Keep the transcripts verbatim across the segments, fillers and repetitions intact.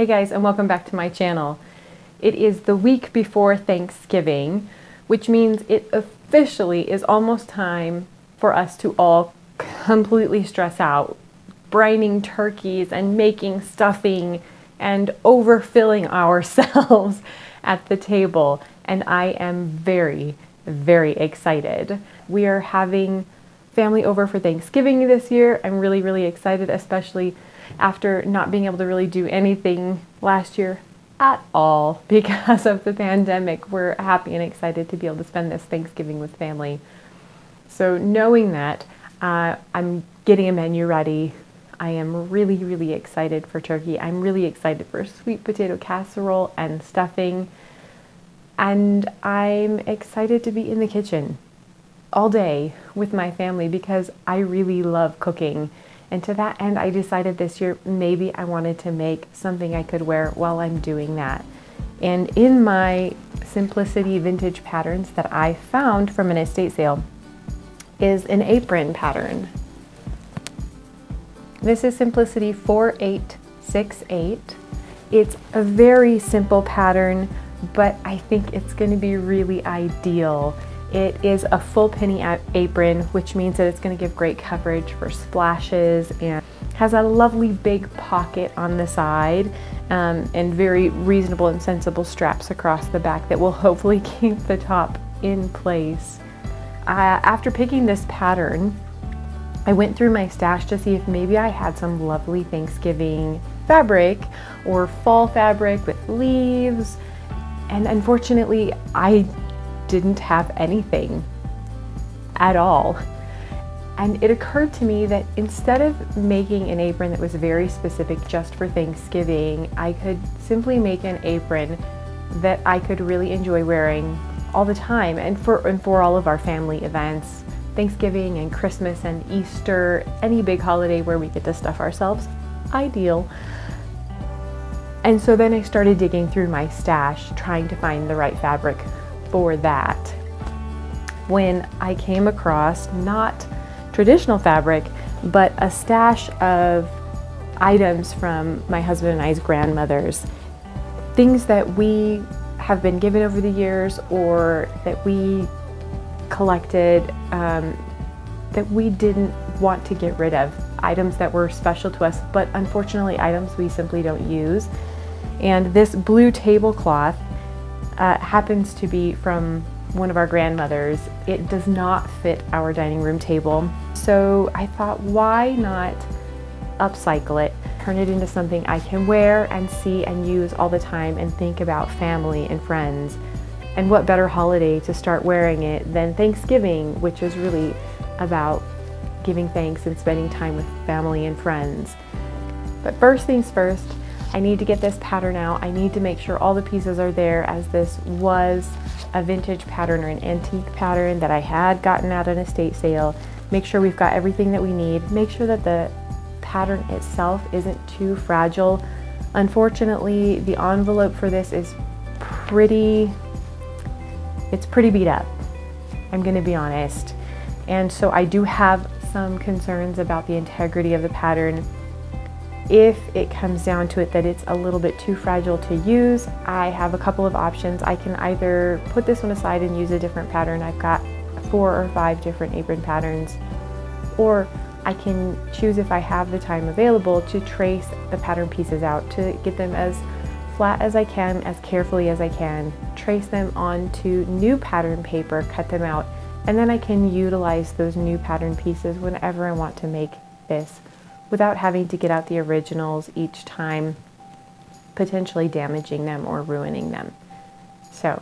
Hey guys, and welcome back to my channel. It is the week before Thanksgiving, which means it officially is almost time for us to all completely stress out, brining turkeys and making stuffing and overfilling ourselves at the table. And I am very, very excited. We are having family over for Thanksgiving this year. I'm really, really excited, especially after not being able to really do anything last year at all because of the pandemic. We're happy and excited to be able to spend this Thanksgiving with family. So knowing that, uh, I'm getting a menu ready. I am really, really excited for turkey. I'm really excited for sweet potato casserole and stuffing. And I'm excited to be in the kitchen all day with my family because I really love cooking. And to that end, I decided this year, maybe I wanted to make something I could wear while I'm doing that. And in my Simplicity vintage patterns that I found from an estate sale is an apron pattern. This is Simplicity four eight six eight. It's a very simple pattern, but I think it's going to be really ideal. It is a full penny apron, which means that it's going to give great coverage for splashes and has a lovely big pocket on the side um, and very reasonable and sensible straps across the back that will hopefully keep the top in place. Uh, after picking this pattern, I went through my stash to see if maybe I had some lovely Thanksgiving fabric or fall fabric with leaves, and unfortunately I didn't have anything at all. And it occurred to me that instead of making an apron that was very specific just for Thanksgiving, I could simply make an apron that I could really enjoy wearing all the time and for, and for all of our family events, Thanksgiving and Christmas and Easter, any big holiday where we get to stuff ourselves, ideal. And so then I started digging through my stash, trying to find the right fabric for that, when I came across not traditional fabric, but a stash of items from my husband and I's grandmothers, things that we have been given over the years or that we collected um, that we didn't want to get rid of, items that were special to us, but unfortunately items we simply don't use. And this blue tablecloth Uh, happens to be from one of our grandmothers. It does not fit our dining room table. So I thought, why not upcycle it, turn it into something I can wear and see and use all the time and think about family and friends. And what better holiday to start wearing it than Thanksgiving, which is really about giving thanks and spending time with family and friends. But first things first, I need to get this pattern out. I need to make sure all the pieces are there, as this was a vintage pattern or an antique pattern that I had gotten at an estate sale. Make sure we've got everything that we need. Make sure that the pattern itself isn't too fragile. Unfortunately, the envelope for this is pretty, it's pretty beat up, I'm gonna be honest. And so I do have some concerns about the integrity of the pattern. If it comes down to it that it's a little bit too fragile to use, I have a couple of options. I can either put this one aside and use a different pattern. I've got four or five different apron patterns. Or I can choose, if I have the time available, to trace the pattern pieces out to get them as flat as I can, as carefully as I can, trace them onto new pattern paper, cut them out, and then I can utilize those new pattern pieces whenever I want to make this, without having to get out the originals each time, potentially damaging them or ruining them. So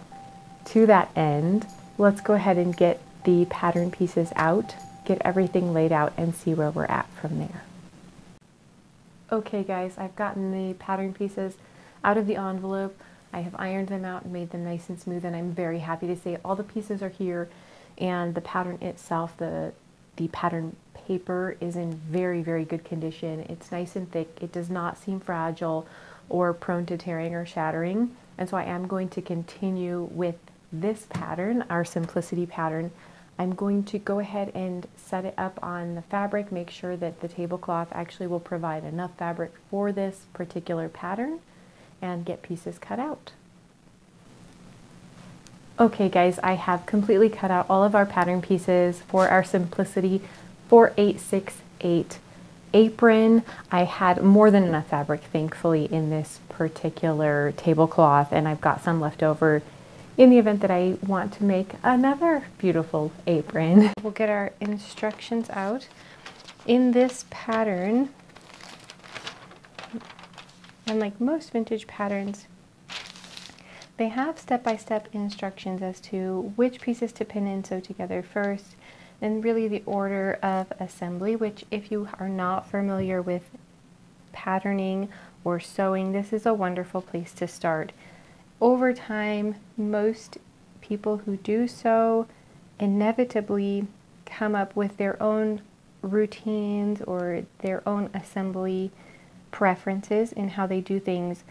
to that end, let's go ahead and get the pattern pieces out, get everything laid out, and see where we're at from there. Okay guys, I've gotten the pattern pieces out of the envelope. I have ironed them out and made them nice and smooth, and I'm very happy to say all the pieces are here, and the pattern itself, the, the pattern paper is in very, very good condition. It's nice and thick. It does not seem fragile or prone to tearing or shattering. And so I am going to continue with this pattern, our Simplicity pattern. I'm going to go ahead and set it up on the fabric, make sure that the tablecloth actually will provide enough fabric for this particular pattern. and get pieces cut out. Okay guys, I have completely cut out all of our pattern pieces for our Simplicity four eight six eight apron. I had more than enough fabric, thankfully, in this particular tablecloth, and I've got some left over in the event that I want to make another beautiful apron. We'll get our instructions out. In this pattern, and like most vintage patterns, they have step-by-step instructions as to which pieces to pin and sew together first, and really the order of assembly, which if you are not familiar with patterning or sewing, this is a wonderful place to start. Over time, most people who do sew inevitably come up with their own routines or their own assembly preferences in how they do things.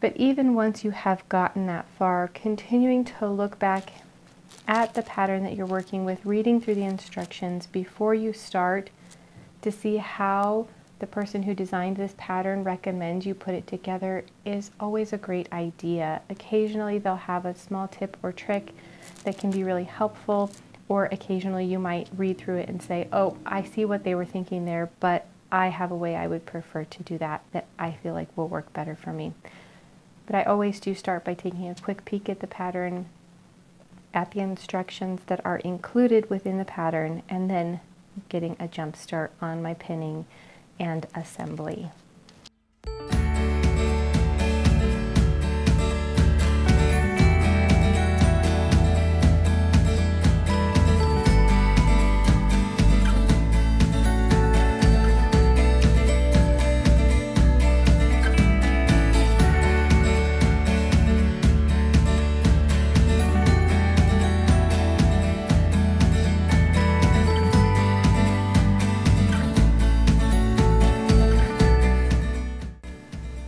But even once you have gotten that far, continuing to look back at the pattern that you're working with, reading through the instructions before you start to see how the person who designed this pattern recommends you put it together is always a great idea. Occasionally they'll have a small tip or trick that can be really helpful, or occasionally you might read through it and say, oh, I see what they were thinking there, but I have a way I would prefer to do that that I feel like will work better for me. But I always do start by taking a quick peek at the pattern, at the instructions that are included within the pattern, and then getting a jump start on my pinning and assembly.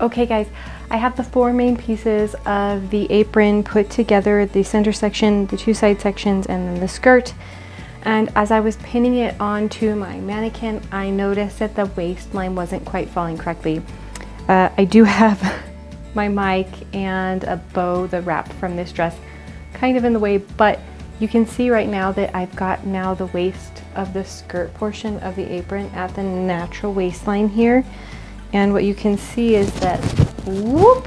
Okay guys, I have the four main pieces of the apron put together, the center section, the two side sections, and then the skirt. And as I was pinning it onto my mannequin, I noticed that the waistline wasn't quite falling correctly. Uh, I do have my mic and a bow, the wrap from this dress, kind of in the way, but you can see right now that I've got now the waist of the skirt portion of the apron at the natural waistline here. And what you can see is that, whoop,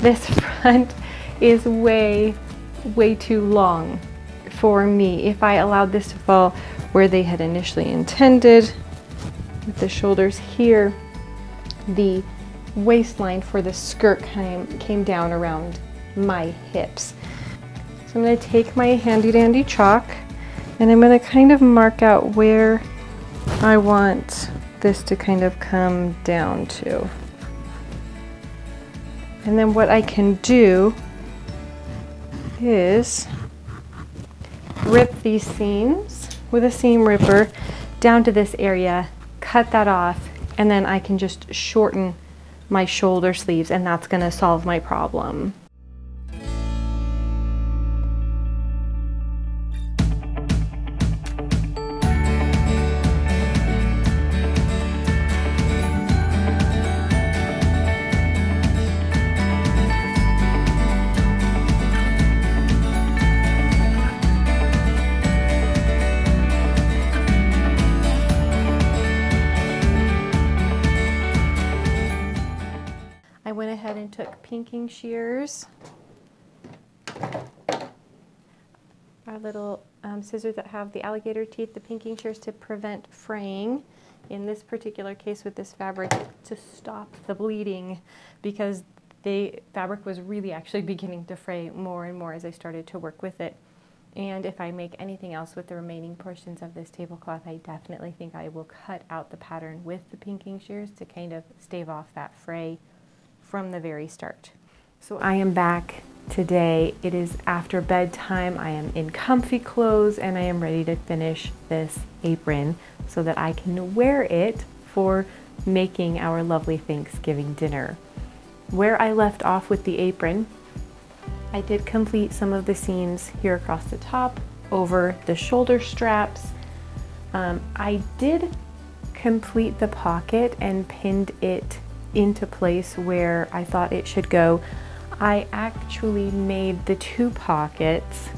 this front is way, way too long for me. If I allowed this to fall where they had initially intended, with the shoulders here, the waistline for the skirt came, came down around my hips. So I'm going to take my handy dandy chalk and I'm going to kind of mark out where I want this to kind of come down to. And then what I can do is rip these seams with a seam ripper down to this area, cut that off, and then I can just shorten my shoulder sleeves, and that's going to solve my problem. Took pinking shears, our little um, scissors that have the alligator teeth, the pinking shears to prevent fraying. In this particular case with this fabric, to stop the bleeding, because the fabric was really actually beginning to fray more and more as I started to work with it. And if I make anything else with the remaining portions of this tablecloth, I definitely think I will cut out the pattern with the pinking shears to kind of stave off that fray from the very start. So I am back today. It is after bedtime. I am in comfy clothes and I am ready to finish this apron so that I can wear it for making our lovely Thanksgiving dinner. Where I left off with the apron, I did complete some of the seams here across the top, over the shoulder straps. Um, I did complete the pocket and pinned it into place where I thought it should go, I actually made the two pockets,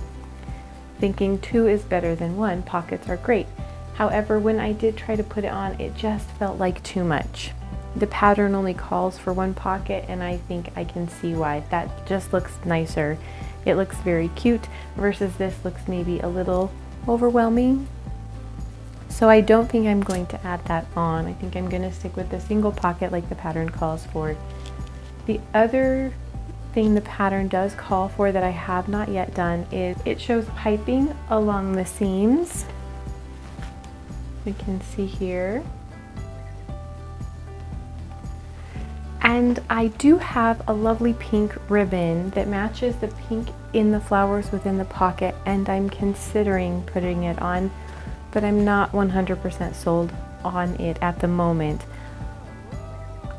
thinking two is better than one, pockets are great. However, when I did try to put it on, it just felt like too much. The pattern only calls for one pocket, and I think I can see why. That just looks nicer. It looks very cute, versus this looks maybe a little overwhelming. So I don't think I'm going to add that on. I think I'm going to stick with the single pocket like the pattern calls for. The other thing the pattern does call for that I have not yet done is it shows piping along the seams. We can see here. And I do have a lovely pink ribbon that matches the pink in the flowers within the pocket, and I'm considering putting it on, but I'm not one hundred percent sold on it at the moment.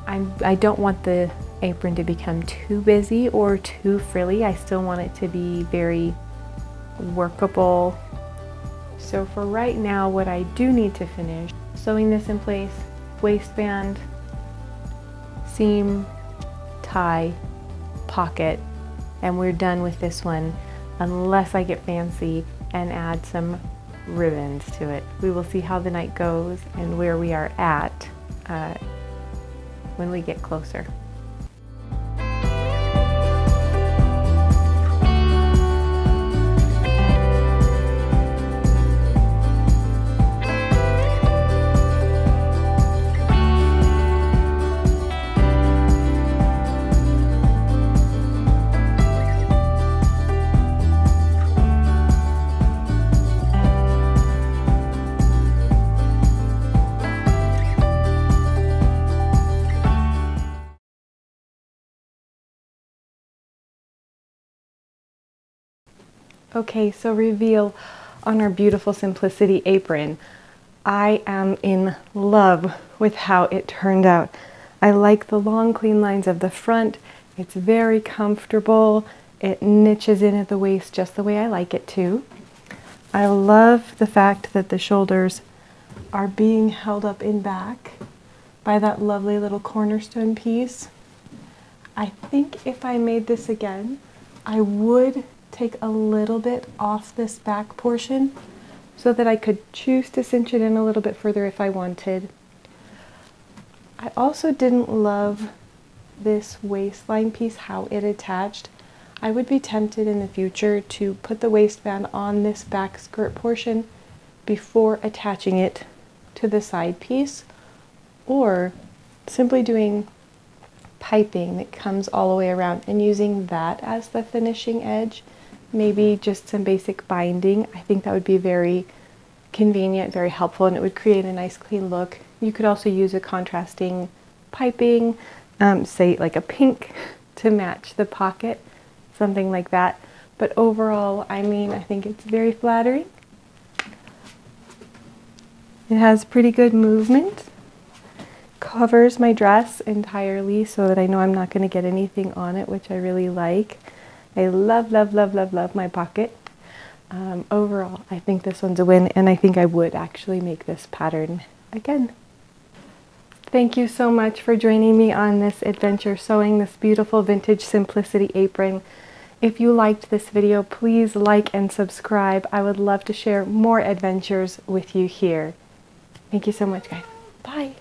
I'm, I don't want the apron to become too busy or too frilly. I still want it to be very workable. So for right now, what I do need to finish, sewing this in place, waistband, seam, tie, pocket, and we're done with this one, unless I get fancy and add some ribbons to it. We will see how the night goes and where we are at uh, when we get closer. Okay, so reveal on our beautiful Simplicity apron. I am in love with how it turned out. I like the long clean lines of the front. It's very comfortable. It niches in at the waist just the way I like it to. I love the fact that the shoulders are being held up in back by that lovely little cornerstone piece. I think if I made this again, I would take a little bit off this back portion so that I could choose to cinch it in a little bit further if I wanted. I also didn't love this waistline piece, how it attached. I would be tempted in the future to put the waistband on this back skirt portion before attaching it to the side piece, or simply doing piping that comes all the way around and using that as the finishing edge. Maybe just some basic binding. I think that would be very convenient, very helpful, and it would create a nice clean look. You could also use a contrasting piping, um, say like a pink to match the pocket, something like that. But overall, I mean, I think it's very flattering. It has pretty good movement. Covers my dress entirely so that I know I'm not going to get anything on it, which I really like. I love, love, love, love, love my pocket. Um, overall, I think this one's a win, and I think I would actually make this pattern again. Thank you so much for joining me on this adventure sewing this beautiful vintage Simplicity apron. If you liked this video, please like and subscribe. I would love to share more adventures with you here. Thank you so much, guys. Bye!